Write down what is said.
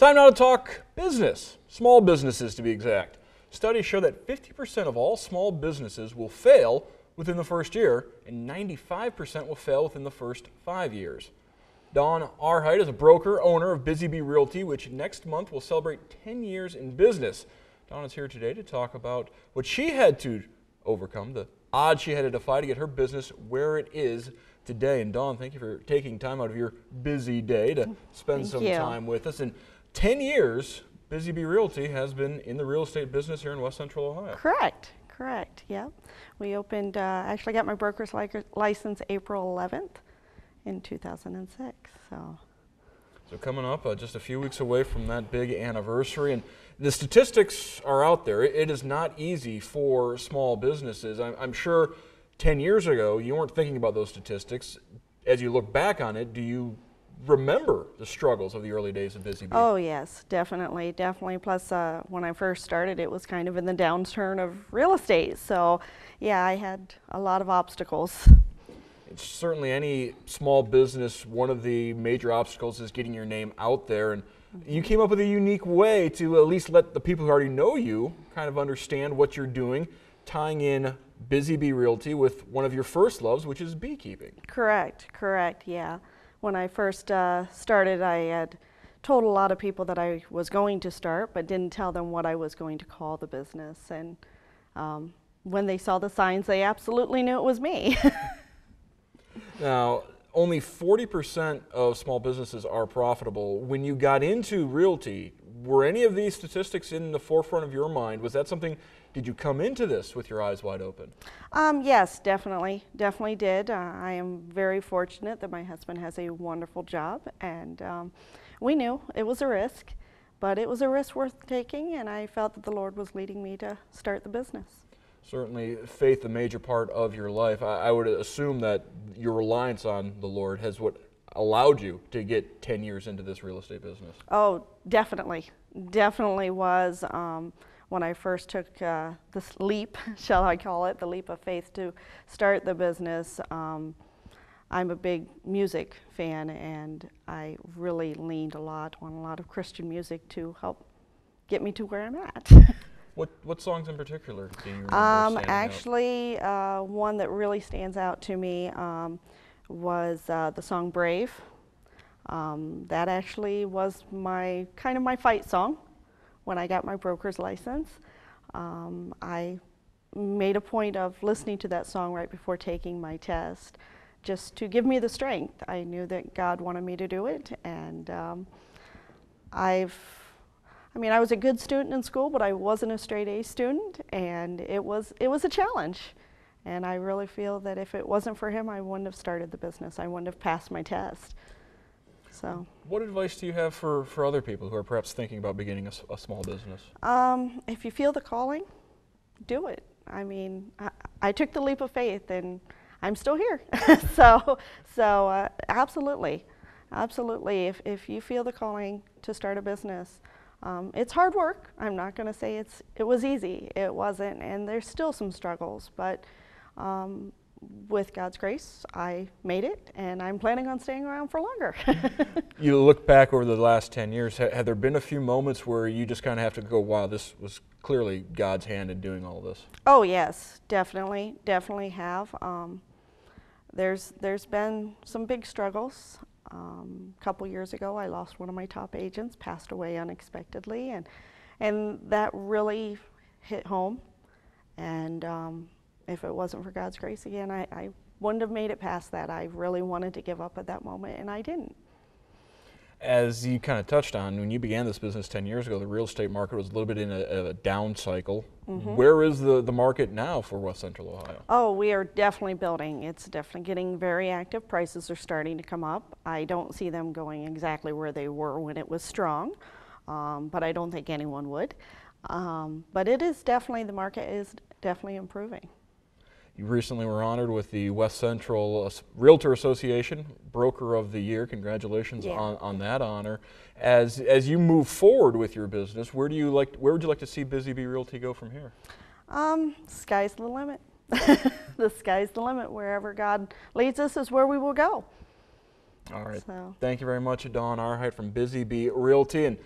Time now to talk business, small businesses to be exact. Studies show that 50% of all small businesses will fail within the first year, and 95% will fail within the first 5 years. Dawn Arheit is a broker, owner of Busy B Realty, which next month will celebrate 10 years in business. Dawn is here today to talk about what she had to overcome, the odds she had to defy to get her business where it is today. And Dawn, thank you for taking time out of your busy day to spend some time with us. And 10 years, Busy B Realty has been in the real estate business here in West Central Ohio. Correct, correct, yeah. We opened, actually got my broker's license April 11th in 2006, so. So coming up, just a few weeks away from that big anniversary, and the statistics are out there. It is not easy for small businesses. I'm sure 10 years ago, you weren't thinking about those statistics. As you look back on it, do you remember the struggles of the early days of Busy Bee? Oh yes, definitely, definitely. Plus, when I first started, it was kind of in the downturn of real estate. So yeah, I had a lot of obstacles. It's certainly any small business, one of the major obstacles is getting your name out there. And you came up with a unique way to at least let the people who already know you kind of understand what you're doing, tying in Busy Bee Realty with one of your first loves, which is beekeeping. Correct, correct, yeah. When I first started, I had told a lot of people that I was going to start, but didn't tell them what I was going to call the business. And when they saw the signs, they absolutely knew it was me. Now, only 40% of small businesses are profitable. When you got into realty, were any of these statistics in the forefront of your mind? Was that something, did you come into this with your eyes wide open? Yes, definitely. Definitely did. I am very fortunate that my husband has a wonderful job, and we knew it was a risk, but it was a risk worth taking, and I felt that the Lord was leading me to start the business. Certainly faith, a major part of your life. I would assume that your reliance on the Lord has what allowed you to get 10 years into this real estate business. Oh, definitely. Definitely was. When I first took this leap, shall I call it, the leap of faith to start the business, I'm a big music fan, and I really leaned a lot on a lot of Christian music to help get me to where I'm at. What songs in particular do you remember? Actually, one that really stands out to me was the song Brave. That actually was my kind of my fight song when I got my broker's license. I made a point of listening to that song right before taking my test just to give me the strength. I knew that God wanted me to do it, and I was a good student in school, but I wasn't a straight A student, and it was a challenge. And I really feel that if it wasn't for him, I wouldn't have started the business. I wouldn't have passed my test. So. What advice do you have for other people who are perhaps thinking about beginning a small business? If you feel the calling, do it. I mean, I took the leap of faith, and I'm still here. so absolutely, absolutely. If you feel the calling to start a business, it's hard work. I'm not going to say it was easy. It wasn't, and there's still some struggles, but with God's grace, I made it, and I'm planning on staying around for longer. You look back over the last 10 years, have there been a few moments where you just kind of have to go, wow, this was clearly God's hand in doing all this? Oh yes, definitely, definitely have. There's been some big struggles. A couple years ago, I lost one of my top agents, passed away unexpectedly, and that really hit home. And if it wasn't for God's grace again, I wouldn't have made it past that. I really wanted to give up at that moment, and I didn't. As you kind of touched on, when you began this business 10 years ago, the real estate market was a little bit in a down cycle. Mm-hmm. Where is the market now for West Central Ohio? Oh, we are definitely building. It's definitely getting very active. Prices are starting to come up. I don't see them going exactly where they were when it was strong, but I don't think anyone would. But it is definitely, the market is definitely improving. You recently were honored with the West Central Realtor Association Broker of the Year. Congratulations on that honor. As you move forward with your business, where would you like to see Busy Bee Realty go from here? Sky's the limit. The sky's the limit. Wherever God leads us is where we will go. All right. So. Thank you very much, Dawn Arheit from Busy Bee Realty.